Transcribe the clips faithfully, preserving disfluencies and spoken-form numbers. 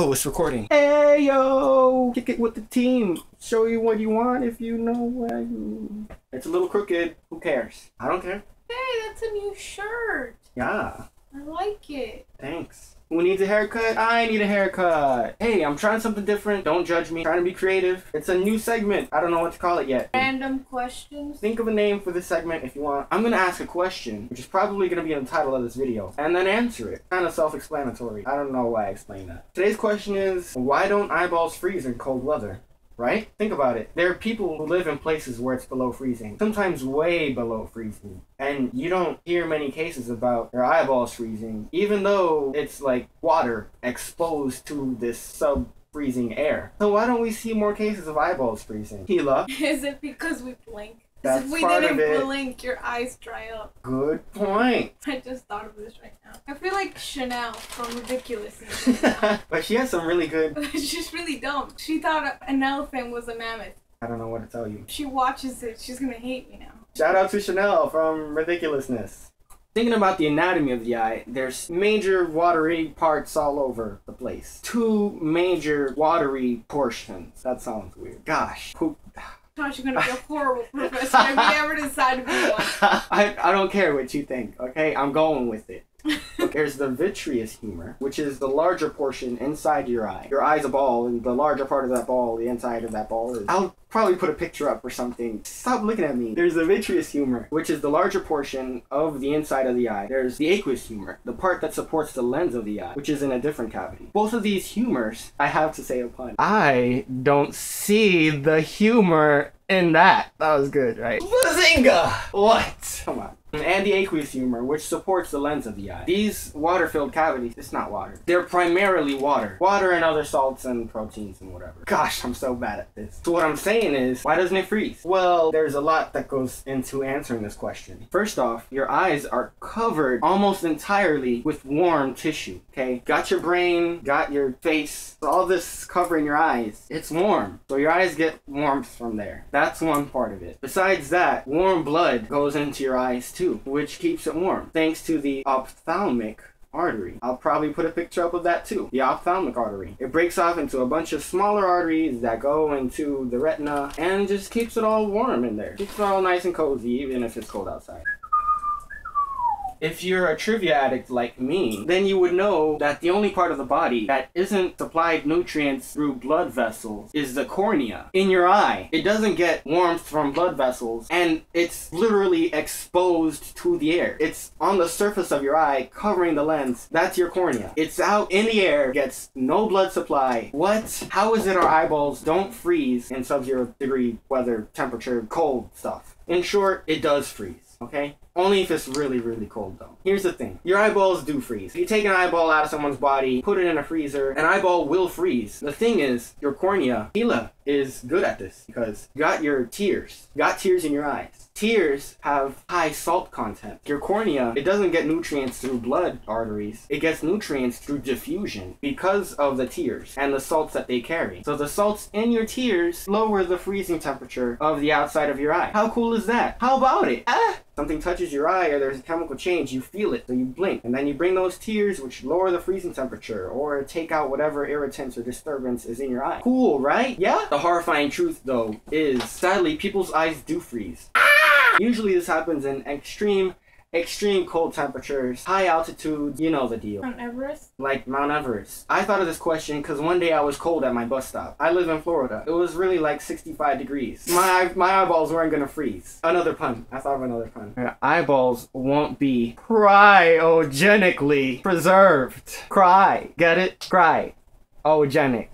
Oh, it's recording. Hey, yo! Kick it with the team. Show you what you want if you know where you... It's a little crooked. Who cares? I don't care. Hey, that's a new shirt. Yeah. I like it. Thanks. Who needs a haircut? I need a haircut. Hey, I'm trying something different. Don't judge me. I'm trying to be creative. It's a new segment. I don't know what to call it yet. Random questions. Think of a name for this segment if you want. I'm going to ask a question, which is probably going to be in the title of this video, and then answer it. Kind of self-explanatory. I don't know why I explained that. Today's question is, why don't eyeballs freeze in cold weather? Right? Think about it. There are people who live in places where it's below freezing, sometimes way below freezing. And you don't hear many cases about their eyeballs freezing, even though it's like water exposed to this sub-freezing air. So why don't we see more cases of eyeballs freezing? Hila? Is it because we blink? That's if we part didn't of it. blink, your eyes dry up. Good point. I just thought of this right now. I feel like Chanel from Ridiculousness. But she has some really good... She's really dumb. She thought an elephant was a mammoth. I don't know what to tell you. She watches it. She's going to hate me now. Shout out to Chanel from Ridiculousness. Thinking about the anatomy of the eye, there's major watery parts all over the place. Two major watery portions. That sounds weird. Gosh. Poop. You're gonna be a horrible professor if you ever decide to be one. I, I don't care what you think, okay? I'm going with it. Look, there's the vitreous humor, which is the larger portion inside your eye. Your eye's a ball, and the larger part of that ball, the inside of that ball is... I'll probably put a picture up or something. Stop looking at me. There's the vitreous humor, which is the larger portion of the inside of the eye. There's the aqueous humor, the part that supports the lens of the eye, which is in a different cavity. Both of these humors, I have to say a pun. I don't see the humor in that. That was good, right? Bazinga! What? Come on. And the aqueous humor, which supports the lens of the eye. These water-filled cavities, it's not water. They're primarily water. Water and other salts and proteins and whatever. Gosh, I'm so bad at this. So what I'm saying is, why doesn't it freeze? Well, there's a lot that goes into answering this question. First off, your eyes are covered almost entirely with warm tissue, okay? Got your brain, got your face, all this covering your eyes. It's warm. So your eyes get warmth from there. That's one part of it. Besides that, warm blood goes into your eyes too. Too, which keeps it warm, thanks to the ophthalmic artery. I'll probably put a picture up of that too. The ophthalmic artery. It breaks off into a bunch of smaller arteries that go into the retina and just keeps it all warm in there. Keeps it all nice and cozy, even if it's cold outside. If you're a trivia addict like me, then you would know that the only part of the body that isn't supplied nutrients through blood vessels is the cornea in your eye. It doesn't get warmth from blood vessels, and it's literally exposed to the air. It's on the surface of your eye, covering the lens. That's your cornea. It's out in the air, gets no blood supply. What? How is it our eyeballs don't freeze in sub-zero degree weather, temperature, cold stuff? In short, it does freeze. Okay? Only if it's really, really cold, though. Here's the thing. Your eyeballs do freeze. If you take an eyeball out of someone's body, put it in a freezer, an eyeball will freeze. The thing is, your cornea, Hila, is good at this because you got your tears. You got tears in your eyes. Tears have high salt content. Your cornea, it doesn't get nutrients through blood arteries. It gets nutrients through diffusion because of the tears and the salts that they carry. So the salts in your tears lower the freezing temperature of the outside of your eye. How cool is that? How about it? Ah! Something touches your eye or there's a chemical change, you feel it, so you blink. And then you bring those tears, which lower the freezing temperature, or take out whatever irritants or disturbance is in your eye. Cool, right? Yeah? The horrifying truth, though, is sadly, people's eyes do freeze. Usually this happens in extreme, extreme cold temperatures, high altitudes, you know the deal. Mount Everest? Like Mount Everest. I thought of this question because one day I was cold at my bus stop. I live in Florida. It was really like sixty-five degrees. My, my eyeballs weren't gonna freeze. Another pun. I thought of another pun. Your eyeballs won't be cryogenically preserved. Cry. Get it? Cry. Ogenic.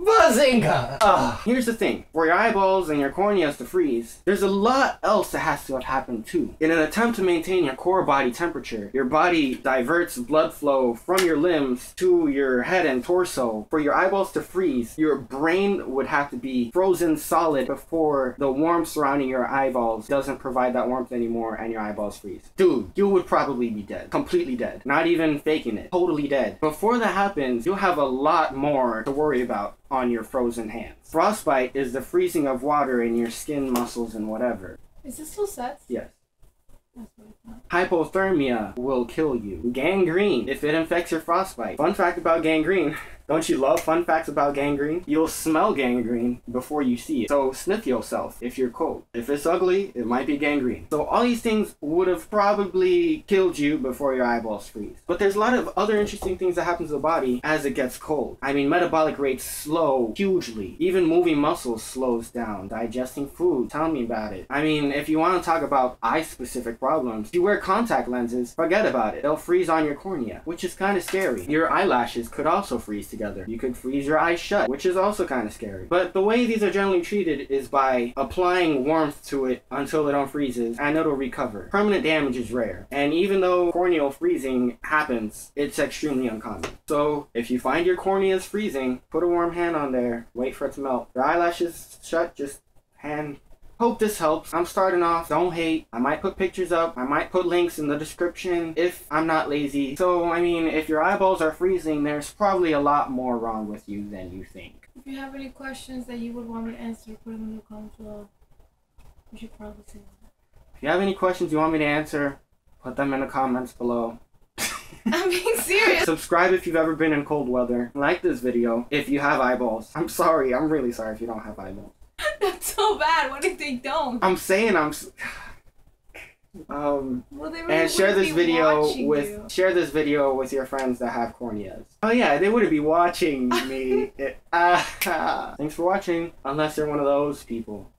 Bazinga! Ugh. Here's the thing. For your eyeballs and your corneas to freeze, there's a lot else that has to have happened too. In an attempt to maintain your core body temperature, your body diverts blood flow from your limbs to your head and torso. For your eyeballs to freeze, your brain would have to be frozen solid before the warmth surrounding your eyeballs doesn't provide that warmth anymore and your eyeballs freeze. Dude, you would probably be dead. Completely dead. Not even faking it. Totally dead. Before that happens, you'll have a lot more to worry about on your frozen hands. Frostbite is the freezing of water in your skin, muscles, and whatever. Is this still set? Yes. Hypothermia will kill you. Gangrene, if it infects your frostbite. Fun fact about gangrene. Don't you love fun facts about gangrene? You'll smell gangrene before you see it. So sniff yourself if you're cold. If it's ugly, it might be gangrene. So all these things would have probably killed you before your eyeballs freeze. But there's a lot of other interesting things that happen to the body as it gets cold. I mean, metabolic rates slow hugely. Even moving muscles slows down. Digesting food, tell me about it. I mean, if you want to talk about eye-specific problems, if you wear contact lenses, forget about it. They'll freeze on your cornea, which is kind of scary. Your eyelashes could also freeze together. You could freeze your eyes shut, which is also kind of scary. But the way these are generally treated is by applying warmth to it until it unfreezes, and it'll recover. Permanent damage is rare, and even though corneal freezing happens, it's extremely uncommon. So if you find your cornea is freezing, put a warm hand on there, wait for it to melt. Your eyelashes shut, just hand. Hope this helps. I'm starting off. Don't hate. I might put pictures up. I might put links in the description if I'm not lazy. So, I mean, if your eyeballs are freezing, there's probably a lot more wrong with you than you think. If you have any questions that you would want me to answer, put them in the comments below. You should probably say that. If you have any questions you want me to answer, put them in the comments below. I'm being serious. Subscribe if you've ever been in cold weather. Like this video if you have eyeballs. I'm sorry. I'm really sorry if you don't have eyeballs. That's so bad. What if they don't? I'm saying I'm. S um. Well, they really and share this video with you. Share this video with your friends that have corneas. Oh yeah, they wouldn't be watching me. it, uh, thanks for watching. Unless you're one of those people.